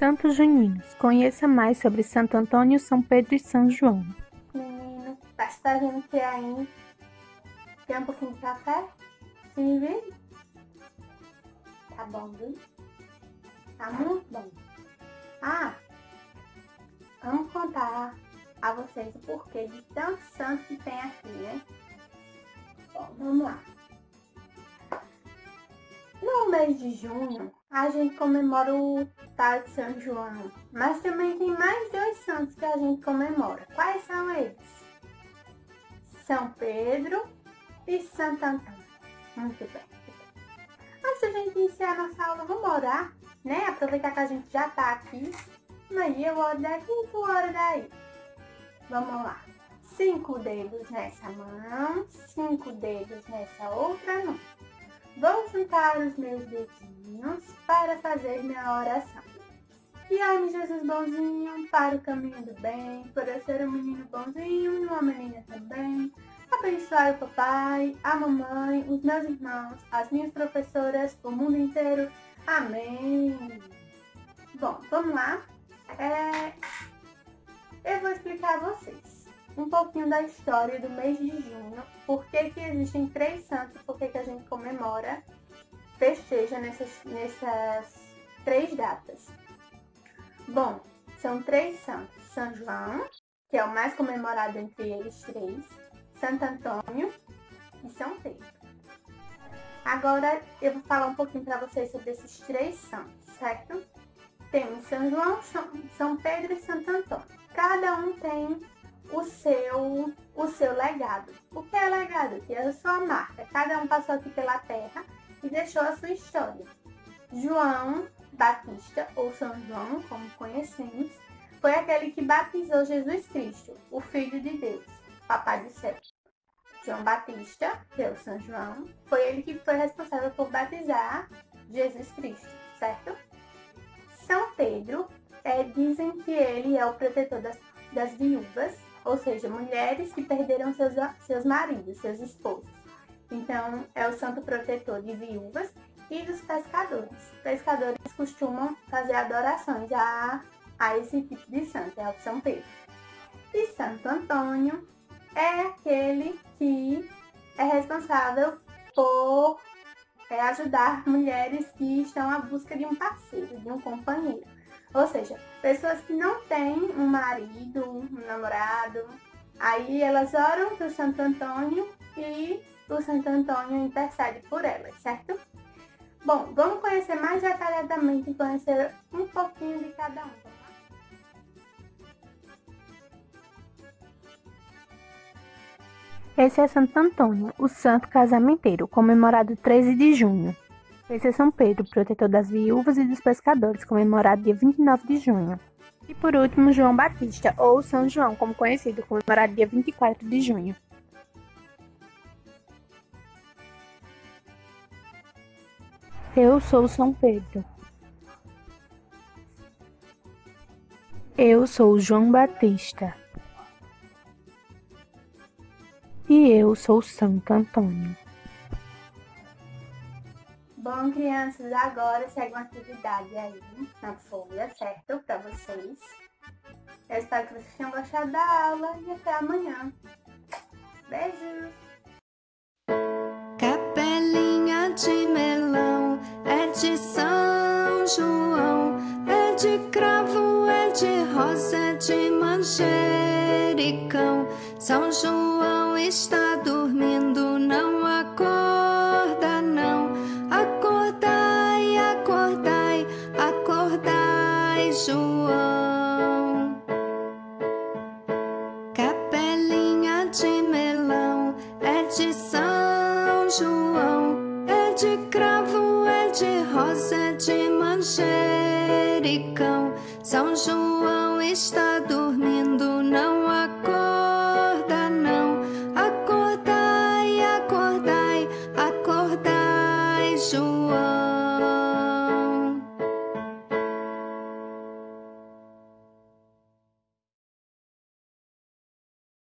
Santos Juninos. Conheça mais sobre Santo Antônio, São Pedro e São João. Menino, está vindo por aí? Quer um pouquinho de café? Sim, viu? Tá bom, viu? Tá muito bom. Ah, vamos contar a vocês o porquê de tanto santo que tem aqui, né? Bom, vamos lá. No mês de junho, a gente comemora o tal de São João, mas também tem mais dois santos que a gente comemora. Quais são eles? São Pedro e Santo Antônio. Muito bem. Antes da gente iniciar a nossa aula, vamos orar, né? Aproveitar que a gente já tá aqui. Mas eu oro daqui e oro daí. Vamos lá. 5 dedos nessa mão, 5 dedos nessa outra mão. Vou juntar os meus dedinhos para fazer minha oração. Guia-me, Jesus bonzinho, para o caminho do bem, por eu ser um menino bonzinho e uma menina também. Abençoai o papai, a mamãe, os meus irmãos, as minhas professoras, o mundo inteiro. Amém. Bom, vamos lá. Eu vou explicar a vocês um pouquinho da história do mês de junho, por que existem 3 santos, por que a gente comemora, festeja nessas 3 datas. Bom, são 3 santos: São João, que é o mais comemorado entre eles 3, Santo Antônio e São Pedro. Agora eu vou falar um pouquinho para vocês sobre esses 3 santos, certo? Temos São João, São Pedro e Santo Antônio. Cada um tem o seu legado. O que é legado? Que é a sua marca. Cada um passou aqui pela terra e deixou a sua história. João Batista, ou São João, como conhecemos, foi aquele que batizou Jesus Cristo, o Filho de Deus, Papai do Céu. João Batista, que é o São João, foi ele que foi responsável por batizar Jesus Cristo, certo? São Pedro, dizem que ele é o protetor das viúvas, ou seja, mulheres que perderam seus maridos, seus esposos. Então, é o santo protetor de viúvas e dos pescadores. Pescadores costumam fazer adorações a esse tipo de santo, é o São Pedro. E Santo Antônio é aquele que é responsável por ajudar mulheres que estão à busca de um parceiro, de um companheiro. Ou seja, pessoas que não têm um marido, um namorado, aí elas oram para o Santo Antônio e o Santo Antônio intercede por elas, certo? Bom, vamos conhecer mais detalhadamente e conhecer um pouquinho de cada um. Esse é Santo Antônio, o santo casamenteiro, comemorado 13 de junho. Esse é São Pedro, protetor das viúvas e dos pescadores, comemorado dia 29 de junho. E por último, João Batista, ou São João, como conhecido, comemorado dia 24 de junho. Eu sou São Pedro. Eu sou João Batista. E eu sou Santo Antônio. Bom, crianças, agora segue uma atividade aí na folha, certo? Para vocês. Eu espero que vocês tenham gostado da aula e até amanhã. Beijos! Capelinha de melão, é de São João, é de cravo, é de rosa, é de manjericão. São João está dormindo, não acorda não. Acordai, acordai, acordai, João. Capelinha de melão, é de São João, é de cravo, é de rosa, é de manjericão. São João está